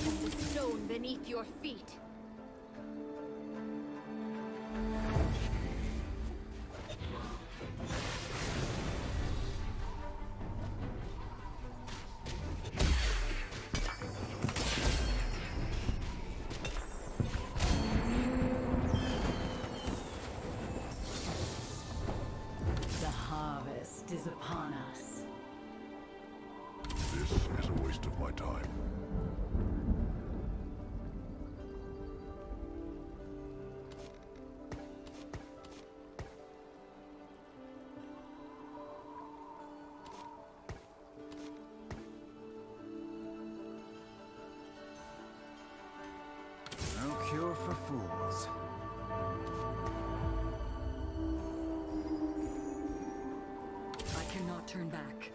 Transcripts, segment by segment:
the stone beneath your feet. The harvest is upon us. This is a waste of my time. No cure for fools. I cannot turn back.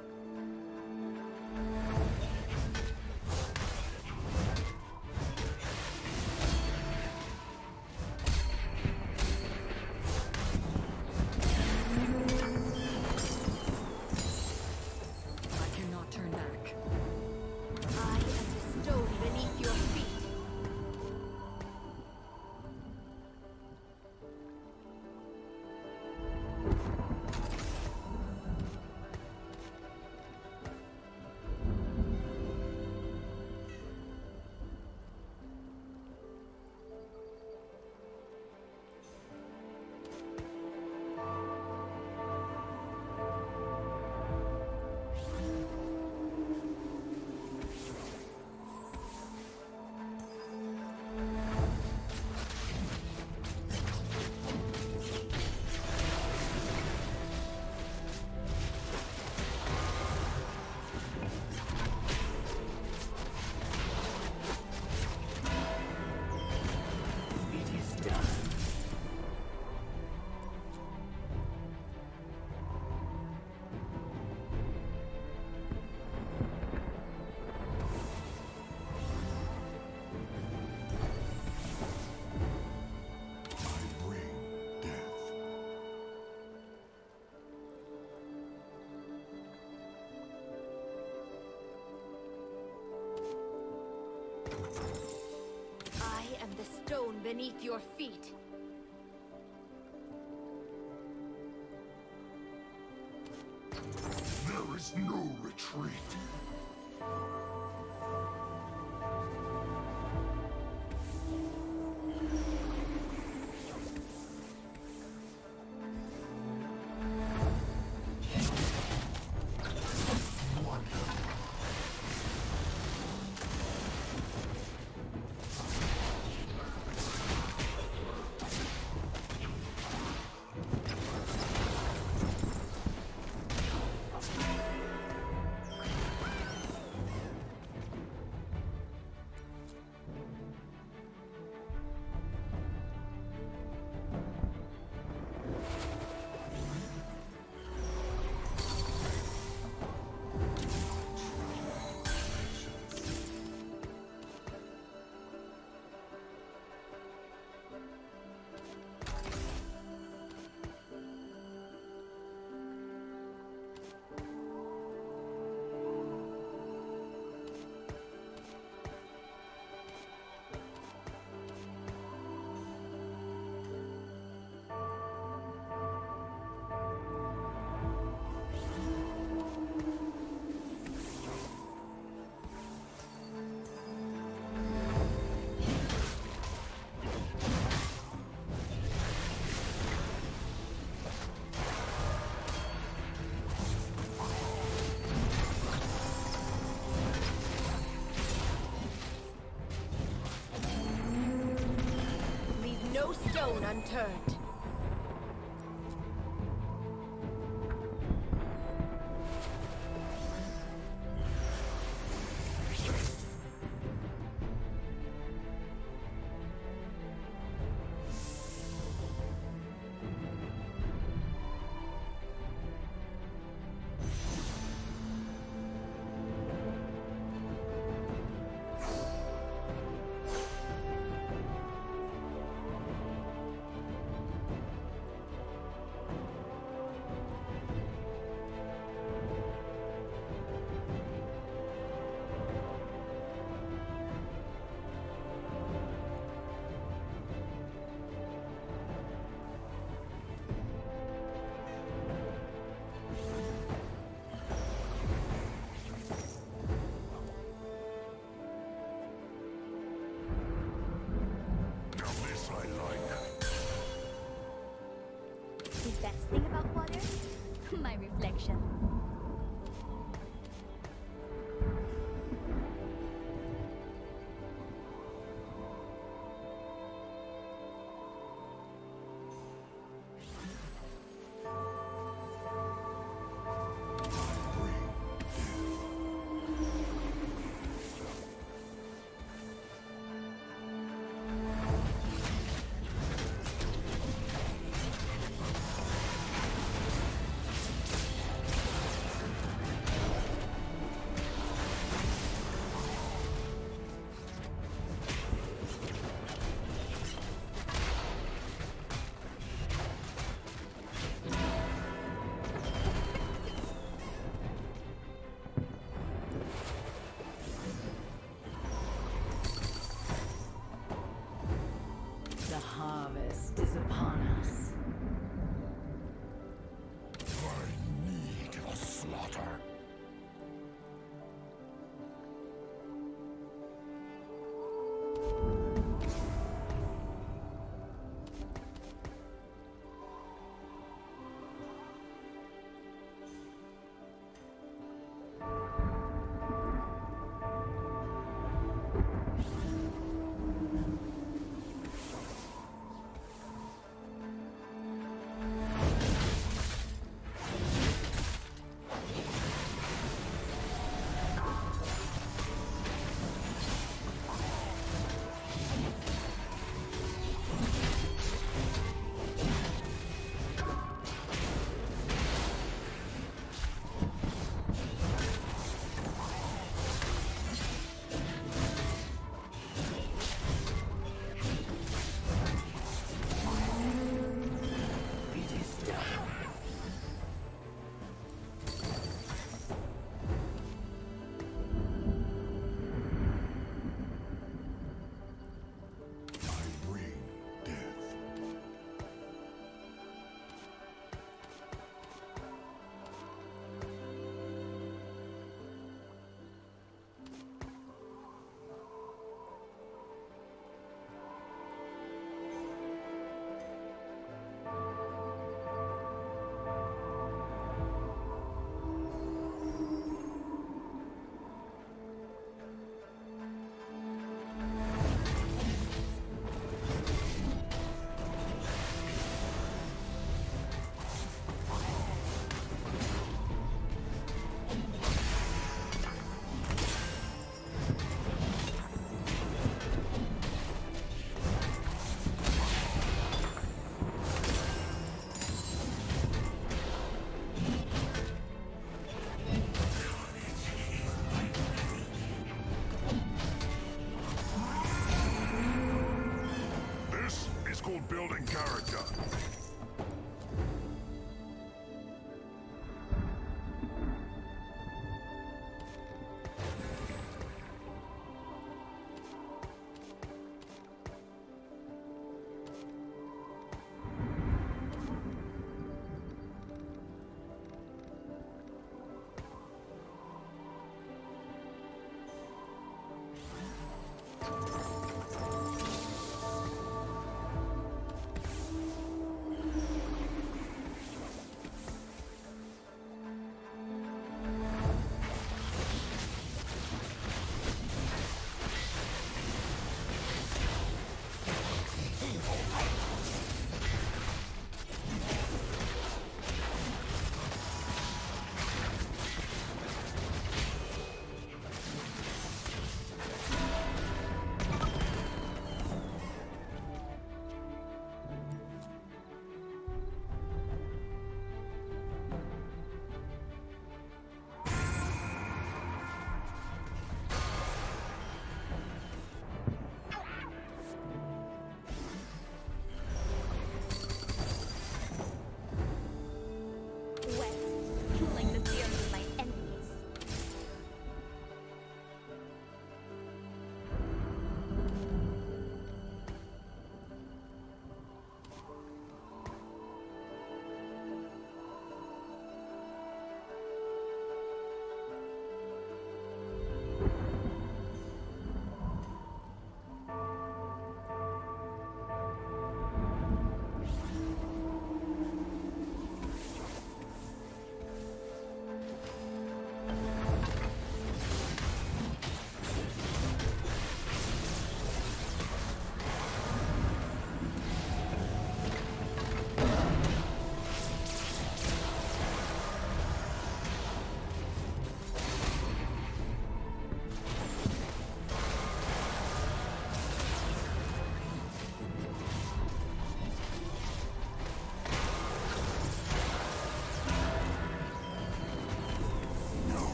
The stone beneath your feet. There is no retreat. Stone unturned. thing about water? My reflection. Building character.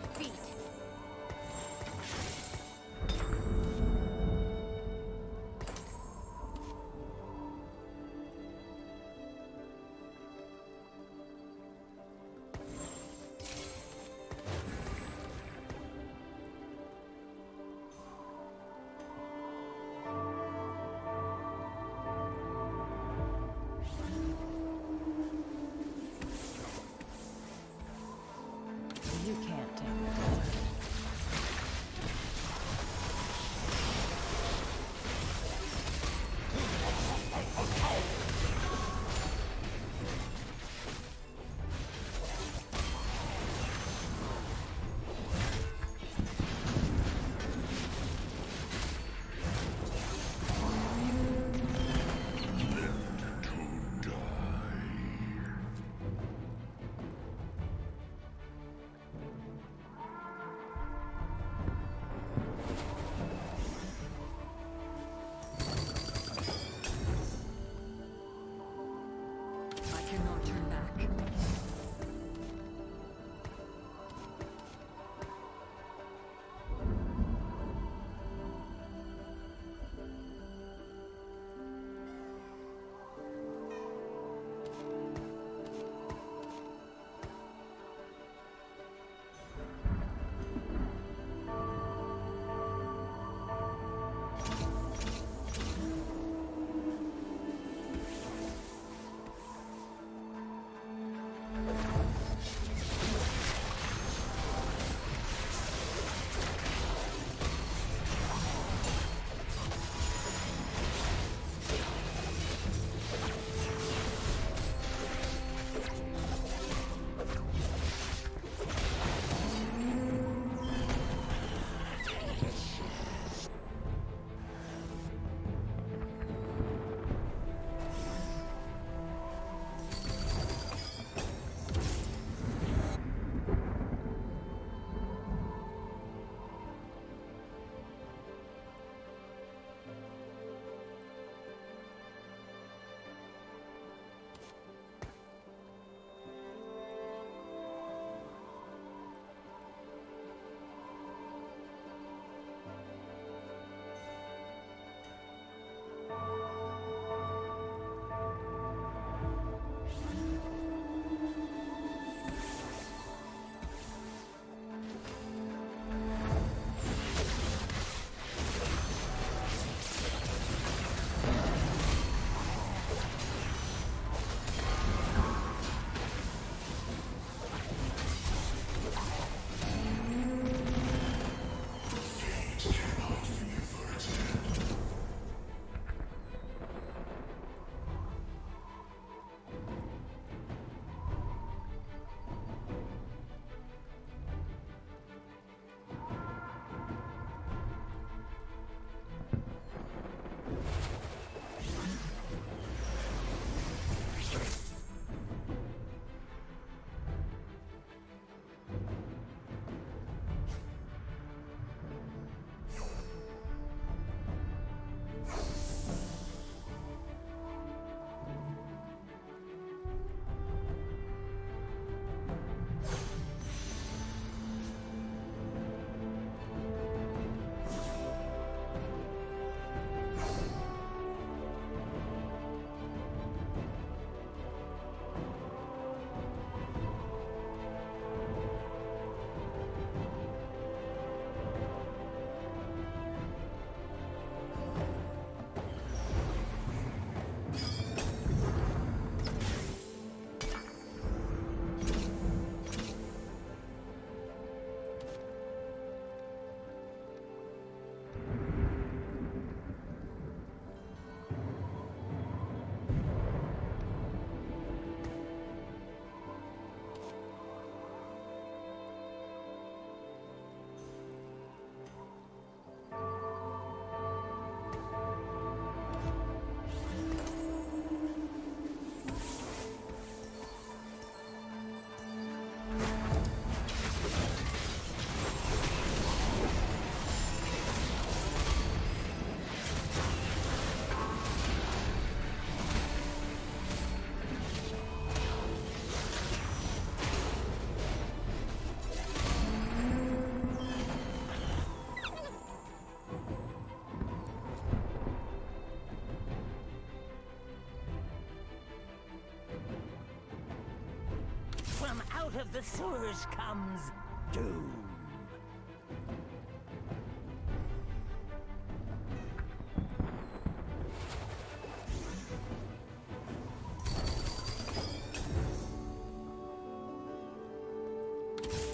your feet. You can't take me down. out of the sewers comes doom.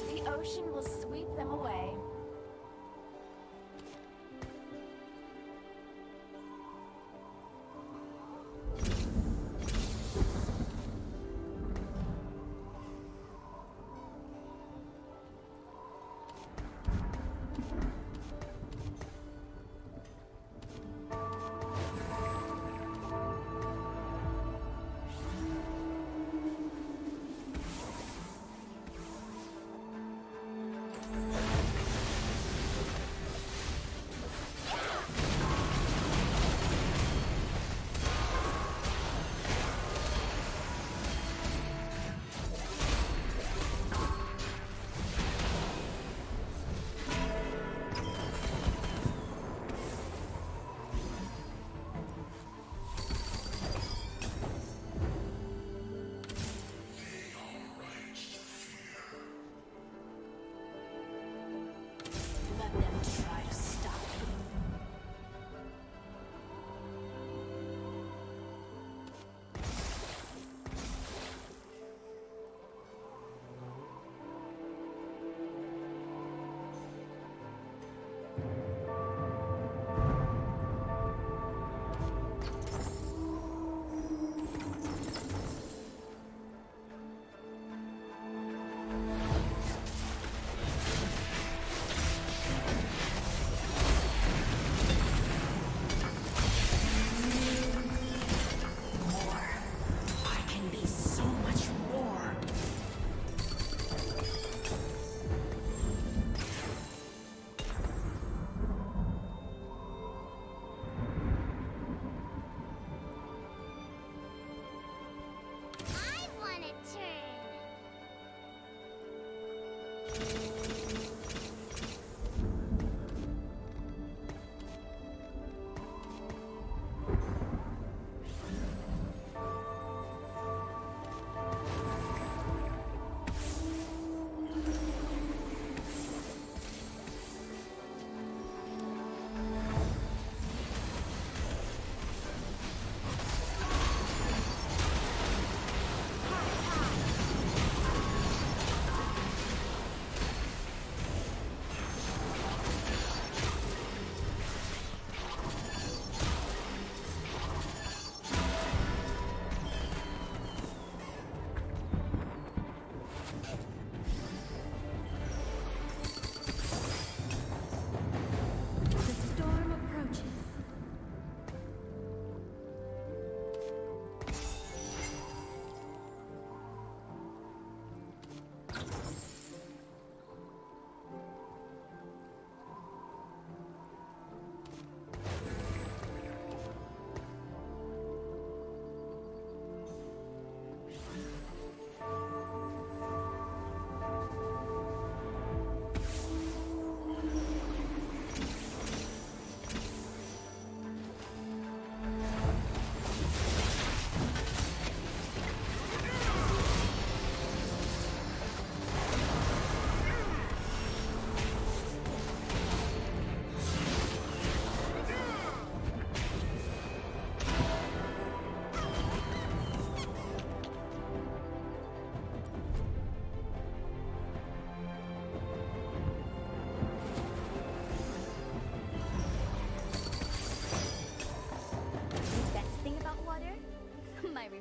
The ocean will sweep them away.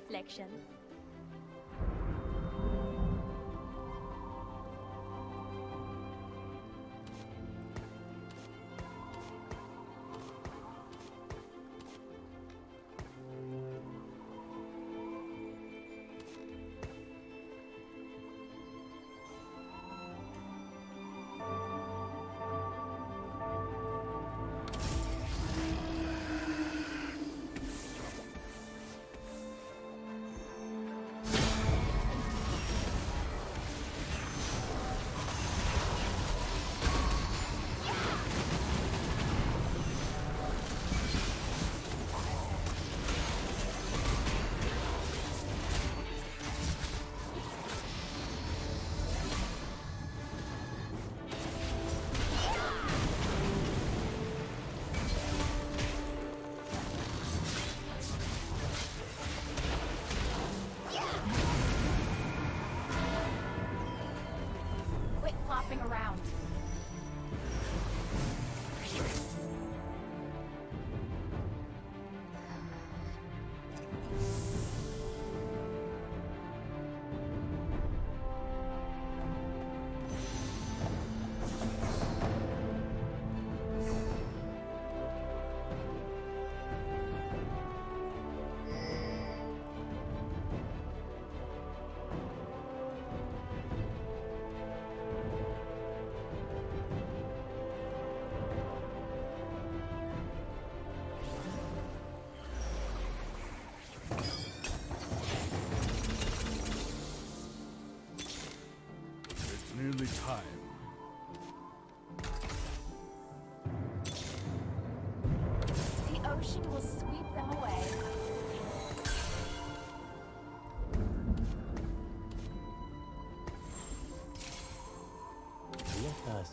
Reflection. us.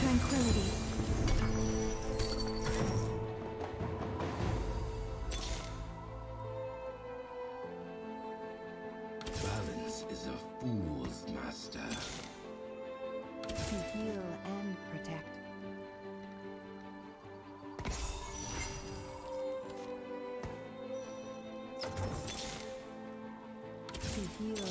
Tranquility. Balance is a fool's master. To heal and protect. To heal.